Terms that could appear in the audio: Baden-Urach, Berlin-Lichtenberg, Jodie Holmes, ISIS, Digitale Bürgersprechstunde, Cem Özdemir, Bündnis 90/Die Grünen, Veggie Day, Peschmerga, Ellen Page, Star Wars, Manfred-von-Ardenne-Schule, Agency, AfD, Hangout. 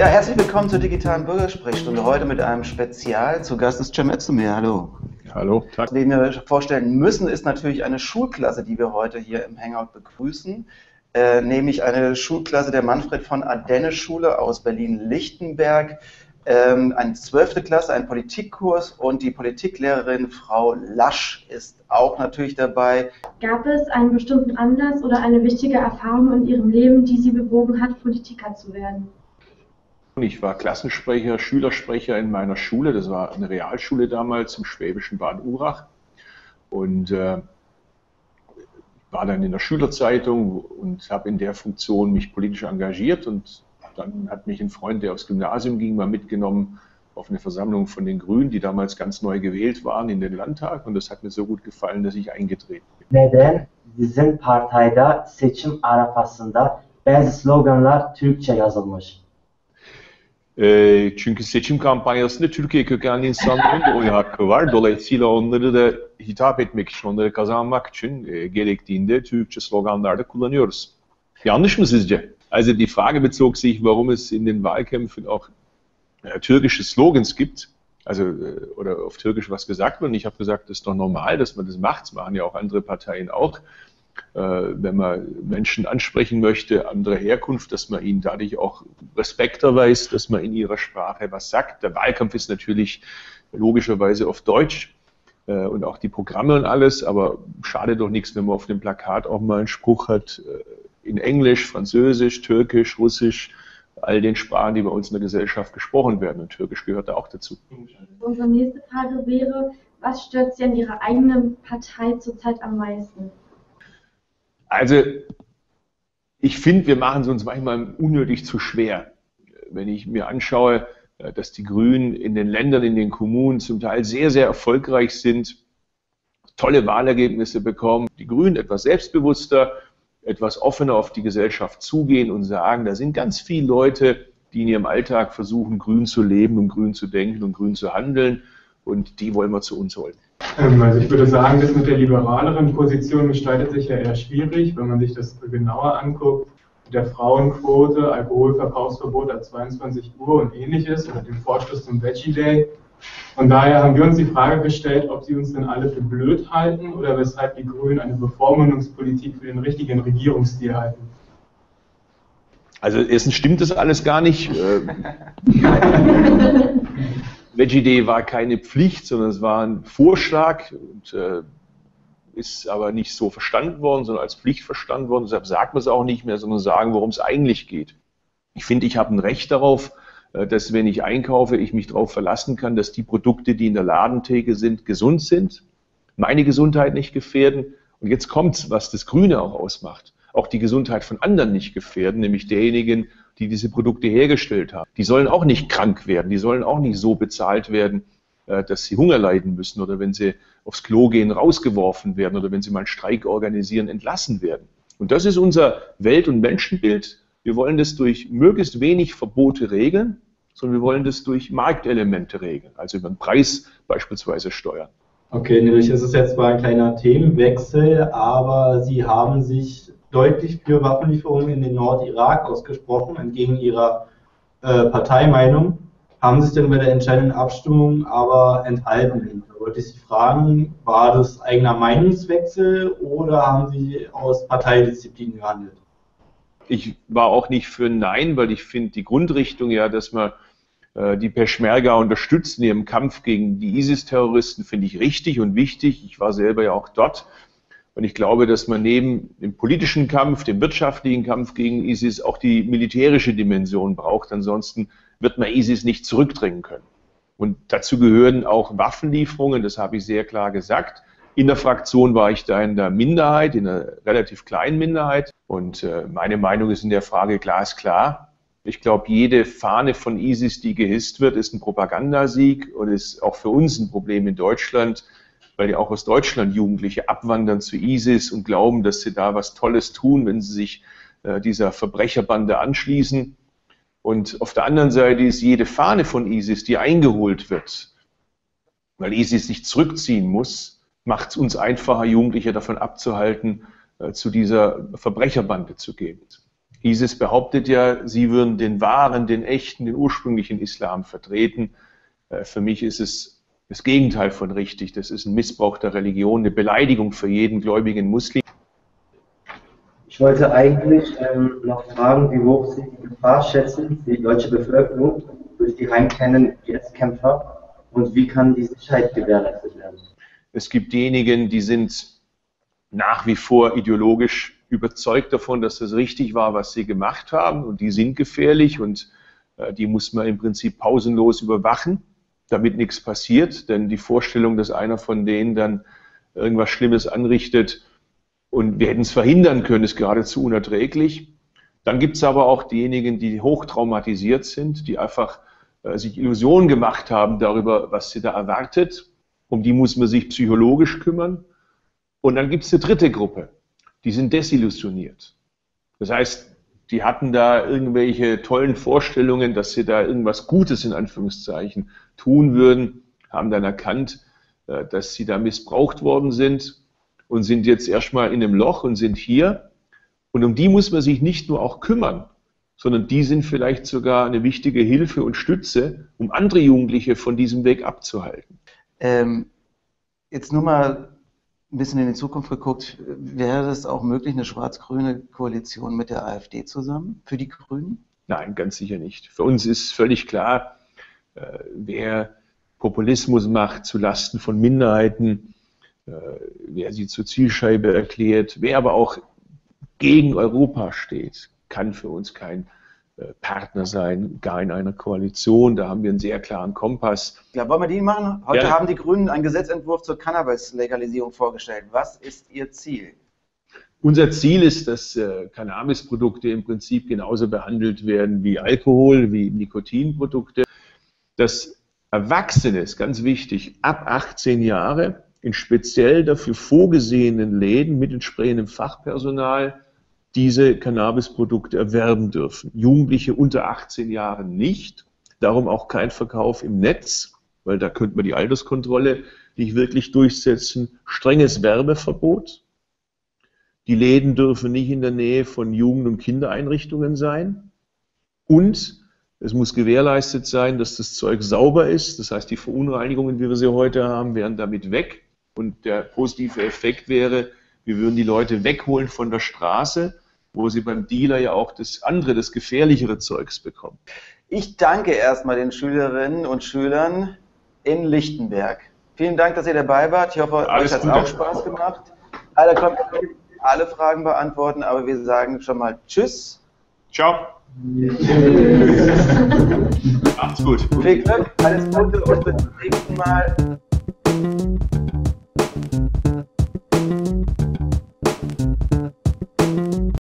Ja, herzlich willkommen zur digitalen Bürgersprechstunde. Heute mit einem Spezial. Zu Gast ist Cem Özdemir. Hallo. Hallo. Tag. Den wir vorstellen müssen, ist natürlich eine Schulklasse, die wir heute hier im Hangout begrüßen. Nämlich eine Schulklasse der Manfred-von-Ardenne-Schule aus Berlin-Lichtenberg. Eine 12. Klasse, ein Politikkurs, und die Politiklehrerin Frau Lasch ist auch natürlich dabei. Gab es einen bestimmten Anlass oder eine wichtige Erfahrung in Ihrem Leben, die Sie bewogen hat, Politiker zu werden? Ich war Klassensprecher, Schülersprecher in meiner Schule, das war eine Realschule damals im schwäbischen Baden-Urach, und war dann in der Schülerzeitung und habe in der Funktion mich politisch engagiert, und dann hat mich ein Freund, der aufs Gymnasium ging, mal mitgenommen auf eine Versammlung von den Grünen, die damals ganz neu gewählt waren in den Landtag, und das hat mir so gut gefallen, dass ich eingetreten bin. Neden bizim partayda seçim arafasında bazı sloganlar Türkçe yazılmış? Çünkü seçim kampanyasında Türkiye kökenli insanların da oy hakkı var. Dolayısıyla onları da hitap etmek için, onları kazanmak için gerektiğinde Türkçe sloganlarda kullanıyoruz. Yanlış mı sizce? Also die Frage bezog sich, warum es in den Wahlkämpfen auch türkische Slogans gibt, also oder auf Türkisch was gesagt wird. Und ich habe gesagt, das ist doch normal, dass man das macht. Das machen ja auch andere Parteien auch. Wenn man Menschen ansprechen möchte, anderer Herkunft, dass man ihnen dadurch auch Respekt erweist, dass man in ihrer Sprache was sagt. Der Wahlkampf ist natürlich logischerweise auf Deutsch und auch die Programme und alles, aber schadet doch nichts, wenn man auf dem Plakat auch mal einen Spruch hat in Englisch, Französisch, Türkisch, Russisch, all den Sprachen, die bei uns in der Gesellschaft gesprochen werden, und Türkisch gehört da auch dazu. Unsere nächste Frage wäre, was stört Sie an Ihrer eigenen Partei zurzeit am meisten? Also, ich finde, wir machen es uns manchmal unnötig zu schwer. Wenn ich mir anschaue, dass die Grünen in den Ländern, in den Kommunen zum Teil sehr, sehr erfolgreich sind, tolle Wahlergebnisse bekommen, die Grünen etwas selbstbewusster, etwas offener auf die Gesellschaft zugehen und sagen, da sind ganz viele Leute, die in ihrem Alltag versuchen, grün zu leben und grün zu denken und grün zu handeln, und die wollen wir zu uns holen. Also ich würde sagen, das mit der liberaleren Position gestaltet sich ja eher schwierig, wenn man sich das genauer anguckt, mit der Frauenquote, Alkoholverkaufsverbot ab 22 Uhr und ähnliches, oder dem Vorstoß zum Veggie Day. Von daher haben wir uns die Frage gestellt, ob sie uns denn alle für blöd halten oder weshalb die Grünen eine Bevormundungspolitik für den richtigen Regierungsstil halten. Also erstens stimmt das alles gar nicht. Veggie Day war keine Pflicht, sondern es war ein Vorschlag, und ist aber nicht so verstanden worden, sondern als Pflicht verstanden worden. Deshalb sagt man es auch nicht mehr, sondern sagen, worum es eigentlich geht. Ich finde, ich habe ein Recht darauf, dass, wenn ich einkaufe, ich mich darauf verlassen kann, dass die Produkte, die in der Ladentheke sind, gesund sind, meine Gesundheit nicht gefährden. Und jetzt kommt's, was das Grüne auch ausmacht. Auch die Gesundheit von anderen nicht gefährden, nämlich derjenigen, die diese Produkte hergestellt haben. Die sollen auch nicht krank werden, die sollen auch nicht so bezahlt werden, dass sie Hunger leiden müssen oder wenn sie aufs Klo gehen, rausgeworfen werden oder wenn sie mal einen Streik organisieren, entlassen werden. Und das ist unser Welt- und Menschenbild. Wir wollen das durch möglichst wenig Verbote regeln, sondern wir wollen das durch Marktelemente regeln, also über den Preis beispielsweise steuern. Okay, nämlich ist es jetzt zwar ein kleiner Themenwechsel, aber Sie haben sich deutlich für Waffenlieferungen in den Nordirak ausgesprochen, entgegen ihrer Parteimeinung. Haben sich denn bei der entscheidenden Abstimmung aber enthalten? Da wollte ich Sie fragen, war das eigener Meinungswechsel oder haben Sie aus Parteidisziplin gehandelt? Ich war auch nicht für Nein, weil ich finde die Grundrichtung ja, dass man die Peschmerga unterstützen in ihrem Kampf gegen die ISIS-Terroristen, finde ich richtig und wichtig. Ich war selber ja auch dort. Und ich glaube, dass man neben dem politischen Kampf, dem wirtschaftlichen Kampf gegen ISIS auch die militärische Dimension braucht. Ansonsten wird man ISIS nicht zurückdrängen können. Und dazu gehören auch Waffenlieferungen, das habe ich sehr klar gesagt. In der Fraktion war ich da in der Minderheit, in einer relativ kleinen Minderheit. Und meine Meinung ist in der Frage glasklar. Ich glaube, jede Fahne von ISIS, die gehisst wird, ist ein Propagandasieg und ist auch für uns ein Problem in Deutschland, weil ja auch aus Deutschland Jugendliche abwandern zu ISIS und glauben, dass sie da was Tolles tun, wenn sie sich dieser Verbrecherbande anschließen. Und auf der anderen Seite ist jede Fahne von ISIS, die eingeholt wird, weil ISIS sich zurückziehen muss, macht es uns einfacher, Jugendliche davon abzuhalten, zu dieser Verbrecherbande zu gehen. ISIS behauptet ja, sie würden den wahren, den echten, den ursprünglichen Islam vertreten. Für mich ist es das Gegenteil von richtig. Das ist ein Missbrauch der Religion, eine Beleidigung für jeden gläubigen Muslim. Ich wollte eigentlich noch fragen, wie hoch Sie die Gefahr schätzen, die deutsche Bevölkerung durch die heimkehrenden IS-Kämpfer, und wie kann die Sicherheit gewährleistet werden? Es gibt diejenigen, die sind nach wie vor ideologisch überzeugt davon, dass das richtig war, was sie gemacht haben, und die sind gefährlich und die muss man im Prinzip pausenlos überwachen, damit nichts passiert, denn die Vorstellung, dass einer von denen dann irgendwas Schlimmes anrichtet und wir hätten es verhindern können, ist geradezu unerträglich. Dann gibt es aber auch diejenigen, die hochtraumatisiert sind, die einfach sich Illusionen gemacht haben darüber, was sie da erwartet. Um die muss man sich psychologisch kümmern. Und dann gibt es eine dritte Gruppe, die sind desillusioniert. Das heißt, die hatten da irgendwelche tollen Vorstellungen, dass sie da irgendwas Gutes in Anführungszeichen tun würden, haben dann erkannt, dass sie da missbraucht worden sind und sind jetzt erstmal in einem Loch und sind hier. Und um die muss man sich nicht nur auch kümmern, sondern die sind vielleicht sogar eine wichtige Hilfe und Stütze, um andere Jugendliche von diesem Weg abzuhalten. Jetzt nur mal ein bisschen in die Zukunft geguckt, wäre das auch möglich, eine schwarz-grüne Koalition mit der AfD zusammen für die Grünen? Nein, ganz sicher nicht. Für uns ist völlig klar, wer Populismus macht zulasten von Minderheiten, wer sie zur Zielscheibe erklärt, wer aber auch gegen Europa steht, kann für uns kein Partner sein, gar in einer Koalition. Da haben wir einen sehr klaren Kompass. Ja, wollen wir den machen? Heute haben die Grünen einen Gesetzentwurf zur Cannabis-Legalisierung vorgestellt. Was ist Ihr Ziel? Unser Ziel ist, dass Cannabisprodukte im Prinzip genauso behandelt werden wie Alkohol, wie Nikotinprodukte. Dass Erwachsene, ist ganz wichtig, ab 18 Jahre in speziell dafür vorgesehenen Läden mit entsprechendem Fachpersonal diese Cannabisprodukte erwerben dürfen. Jugendliche unter 18 Jahren nicht, darum auch kein Verkauf im Netz, weil da könnte man die Alterskontrolle nicht wirklich durchsetzen. Strenges Werbeverbot. Die Läden dürfen nicht in der Nähe von Jugend- und Kindereinrichtungen sein. Und es muss gewährleistet sein, dass das Zeug sauber ist. Das heißt, die Verunreinigungen, wie wir sie heute haben, wären damit weg. Und der positive Effekt wäre, wir würden die Leute wegholen von der Straße, wo sie beim Dealer ja auch das andere, das gefährlichere Zeugs bekommen. Ich danke erstmal den Schülerinnen und Schülern in Lichtenberg. Vielen Dank, dass ihr dabei wart. Ich hoffe, euch hat es auch Spaß gemacht. Alle konnten alle Fragen beantworten, aber wir sagen schon mal Tschüss. Ciao. Macht's gut. Viel Glück, alles Gute und bis zum nächsten Mal.